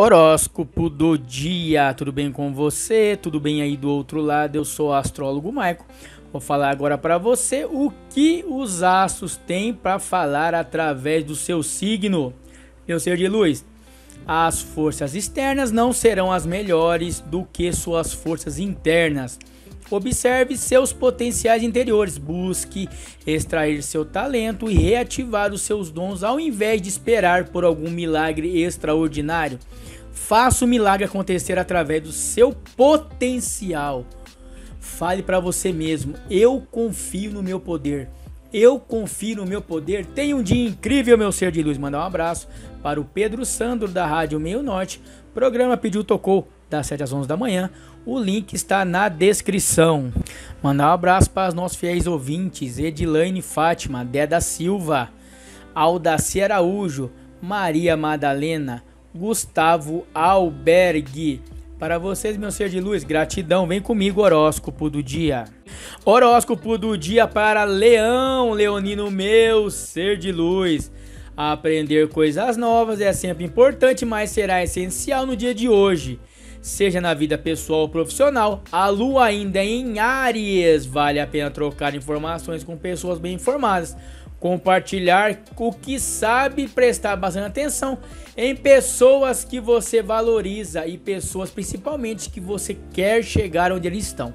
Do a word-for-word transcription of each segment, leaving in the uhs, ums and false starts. Horóscopo do dia, tudo bem com você? Tudo bem aí do outro lado? Eu sou o astrólogo Maico. Vou falar agora para você o que os astros têm para falar através do seu signo. Meu ser de luz, as forças externas não serão as melhores do que suas forças internas. Observe seus potenciais interiores, busque extrair seu talento e reativar os seus dons ao invés de esperar por algum milagre extraordinário. Faça o milagre acontecer através do seu potencial. Fale para você mesmo, eu confio no meu poder, eu confio no meu poder. Tenha um dia incrível, meu ser de luz. Mandar um abraço para o Pedro Sandro da Rádio Meio Norte, Programa Pediu Tocou, das sete às onze da manhã. O link está na descrição. Mandar um abraço para os nossos fiéis ouvintes: Edilaine Fátima, Deda Silva, Aldacia Araújo, Maria Madalena, Gustavo Alberg. Para vocês, meu ser de luz, gratidão. Vem comigo, horóscopo do dia. Horóscopo do dia para Leão, leonino meu ser de luz. Aprender coisas novas é sempre importante, mas será essencial no dia de hoje, seja na vida pessoal ou profissional. A lua ainda é em Áries, vale a pena trocar informações com pessoas bem informadas, compartilhar o que sabe, prestar bastante atenção em pessoas que você valoriza e pessoas principalmente que você quer chegar onde eles estão.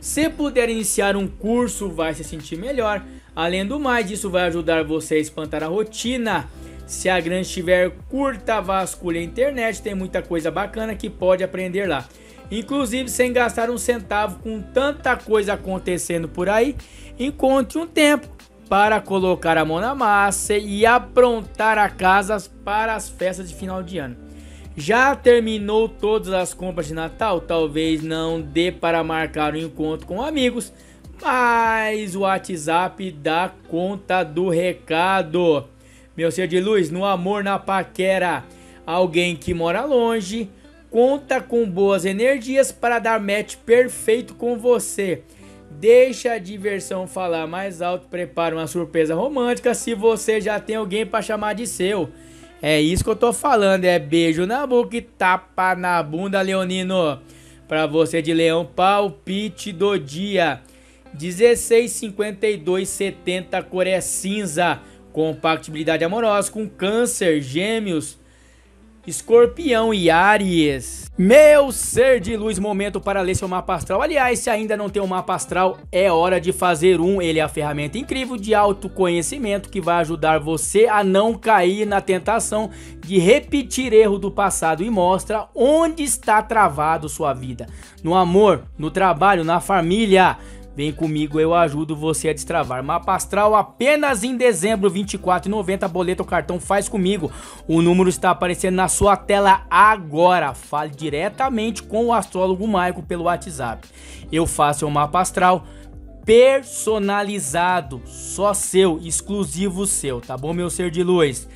Se puder iniciar um curso, vai se sentir melhor. Além do mais, isso vai ajudar você a espantar a rotina. Se a grande estiver curta, vasculha a internet, tem muita coisa bacana que pode aprender lá. Inclusive, sem gastar um centavo, com tanta coisa acontecendo por aí, encontre um tempo para colocar a mão na massa e aprontar a casa para as festas de final de ano. Já terminou todas as compras de Natal? Talvez não dê para marcar um encontro com amigos, mas o WhatsApp dá conta do recado. Meu ser de luz, no amor, na paquera, alguém que mora longe conta com boas energias para dar match perfeito com você. Deixa a diversão falar mais alto, prepara uma surpresa romântica se você já tem alguém para chamar de seu. É isso que eu tô falando, é beijo na boca e tapa na bunda, leonino. Pra você de Leão, palpite do dia: dezesseis, cinquenta e dois, setenta, cor é cinza. Compatibilidade amorosa com Câncer, Gêmeos, Escorpião e Áries. Meu ser de luz, momento para ler seu mapa astral. Aliás, se ainda não tem um mapa astral, é hora de fazer um. Ele é a ferramenta incrível de autoconhecimento que vai ajudar você a não cair na tentação de repetir erro do passado e mostra onde está travado sua vida. No amor, no trabalho, na família. Vem comigo, eu ajudo você a destravar. Mapa astral apenas em dezembro, vinte e quatro reais e noventa centavos, boleto ou cartão, faz comigo. O número está aparecendo na sua tela agora. Fale diretamente com o astrólogo Maico pelo WhatsApp. Eu faço um mapa astral personalizado, só seu, exclusivo seu, tá bom, meu ser de luz?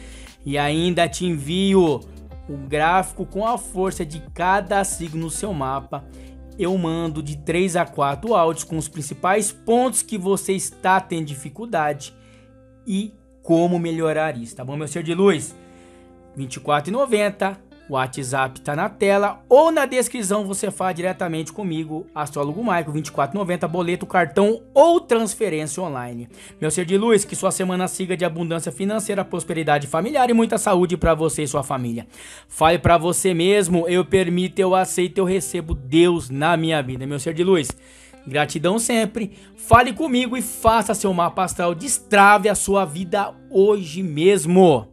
E ainda te envio o gráfico com a força de cada signo no seu mapa. Eu mando de três a quatro áudios com os principais pontos que você está tendo dificuldade e como melhorar isso, tá bom, meu ser de luz? vinte e quatro reais e noventa centavos, o WhatsApp tá na tela ou na descrição, você fala diretamente comigo, astrólogo Maico, vinte e quatro reais e noventa centavos, boleto, cartão ou transferência online. Meu ser de luz, que sua semana siga de abundância financeira, prosperidade familiar e muita saúde para você e sua família. Fale para você mesmo, eu permito, eu aceito, eu recebo Deus na minha vida. Meu ser de luz, gratidão sempre. Fale comigo e faça seu mapa astral, destrave a sua vida hoje mesmo.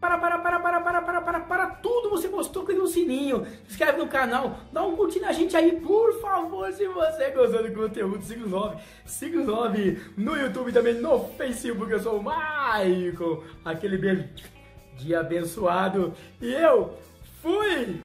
Para, para, para, para, para, para, para tudo, você gostou, clica no sininho, se inscreve no canal, dá um curtir na gente aí, por favor, se você gostou do conteúdo, siga o nove, siga o nove no YouTube, também no Facebook, eu sou o Maico, aquele beijo dia abençoado. E eu fui!